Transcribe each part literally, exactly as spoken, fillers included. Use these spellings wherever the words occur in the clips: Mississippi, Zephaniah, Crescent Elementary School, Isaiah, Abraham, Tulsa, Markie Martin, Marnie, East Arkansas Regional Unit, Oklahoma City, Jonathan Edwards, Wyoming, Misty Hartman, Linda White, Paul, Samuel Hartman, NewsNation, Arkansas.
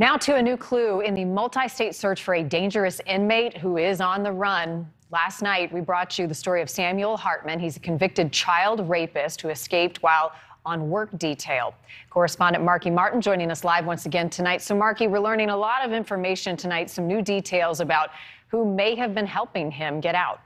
Now to a new clue in the multi-state search for a dangerous inmate who is on the run. Last night, we brought you the story of Samuel Hartman. He's a convicted child rapist who escaped while on work detail. Correspondent Markie Martin joining us live once again tonight. So, Markie, we're learning a lot of information tonight, some new details about who may have been helping him get out.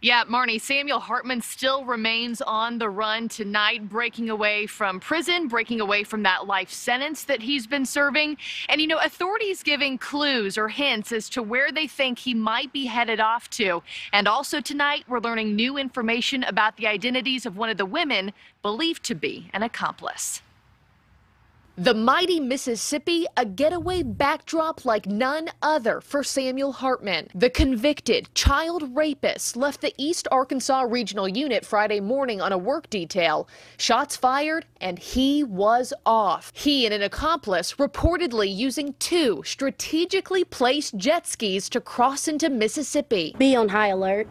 Yeah, Marnie, Samuel Hartman still remains on the run tonight, breaking away from prison, breaking away from that life sentence that he's been serving. And, you know, authorities giving clues or hints as to where they think he might be headed off to. And also tonight, we're learning new information about the identities of one of the women believed to be an accomplice. The mighty Mississippi, a getaway backdrop like none other for Samuel Hartman. The convicted child rapist left the East Arkansas Regional Unit Friday morning on a work detail. Shots fired, and he was off. He and an accomplice reportedly using two strategically placed jet skis to cross into Mississippi. Be on high alert.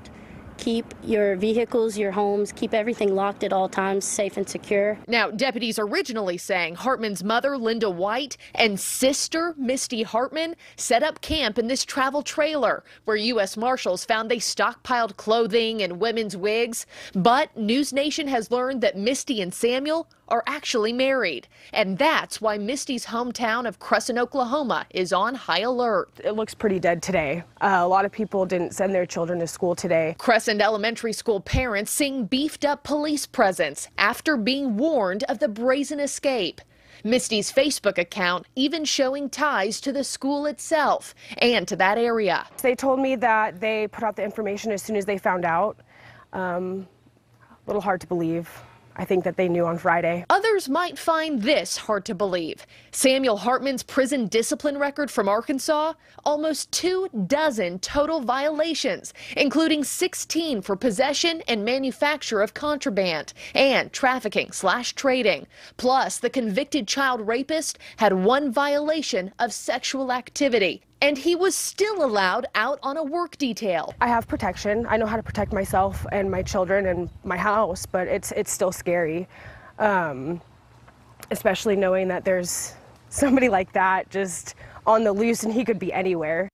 Keep your vehicles, your homes, keep everything locked at all times, safe and secure. Now, deputies originally saying Hartman's mother, Linda White, and sister, Misty Hartman, set up camp in this travel trailer where U S Marshals found they stockpiled clothing and women's wigs. But NewsNation has learned that Misty and Samuel are actually married. And that's why Misty's hometown of Crescent, Oklahoma is on high alert. It looks pretty dead today. Uh, a lot of people didn't send their children to school today. Crescent Elementary School parents seeing beefed up police presence after being warned of the brazen escape. Misty's Facebook account even showing ties to the school itself and to that area. They told me that they put out the information as soon as they found out. Um, a little hard to believe. I think that they knew on Friday. Others might find this hard to believe. Samuel Hartman's prison discipline record from Arkansas, almost two dozen total violations, including sixteen for possession and manufacture of contraband and trafficking slash trading. Plus, the convicted child rapist had one violation of sexual activity. And he was still allowed out on a work detail. I have protection. I know how to protect myself and my children and my house, but it's it's still scary, um, especially knowing that there's somebody like that just on the loose and he could be anywhere.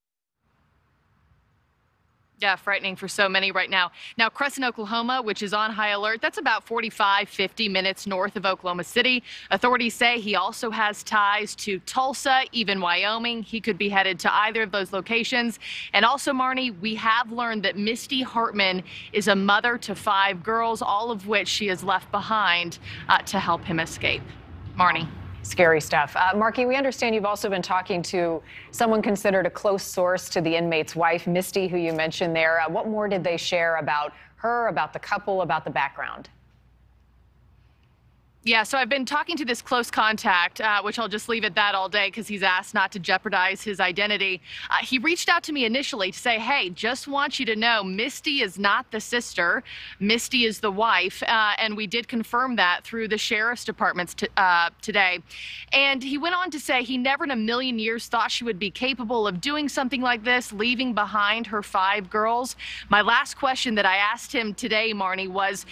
Yeah, frightening for so many right now. Now, Crescent, Oklahoma, which is on high alert, that's about forty-five, fifty minutes north of Oklahoma City. Authorities say he also has ties to Tulsa, even Wyoming. He could be headed to either of those locations. And also, Marnie, we have learned that Misty Hartman is a mother to five girls, all of which she has left behind uh, to help him escape. Marnie. Scary stuff. Uh, Markie, we understand you've also been talking to someone considered a close source to the inmate's wife, Misty, who you mentioned there. Uh, what more did they share about her, about the couple, about the background? Yeah, so I've been talking to this close contact, uh, which I'll just leave at that all day because he's asked not to jeopardize his identity. Uh, he reached out to me initially to say, hey, just want you to know Misty is not the sister. Misty is the wife. Uh, and we did confirm that through the sheriff's departments uh, today. And he went on to say he never in a million years thought she would be capable of doing something like this, leaving behind her five girls. My last question that I asked him today, Marnie, was,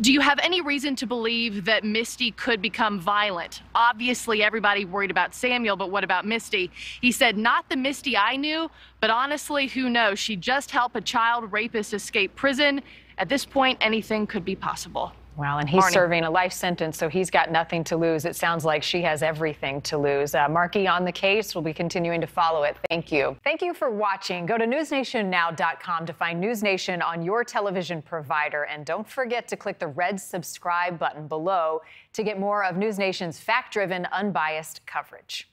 do you have any reason to believe that Misty could become violent? Obviously, everybody worried about Samuel, but what about Misty? He said, not the Misty I knew, but honestly, who knows? She just helped a child rapist escape prison. At this point, anything could be possible. Well, and he's Marnie. Serving a life sentence, so he's got nothing to lose. It sounds like she has everything to lose. Uh, Markie on the case. We'll be continuing to follow it. Thank you. Thank you for watching. Go to news nation now dot com to find NewsNation on your television provider. And don't forget to click the red subscribe button below to get more of NewsNation's fact-driven, unbiased coverage.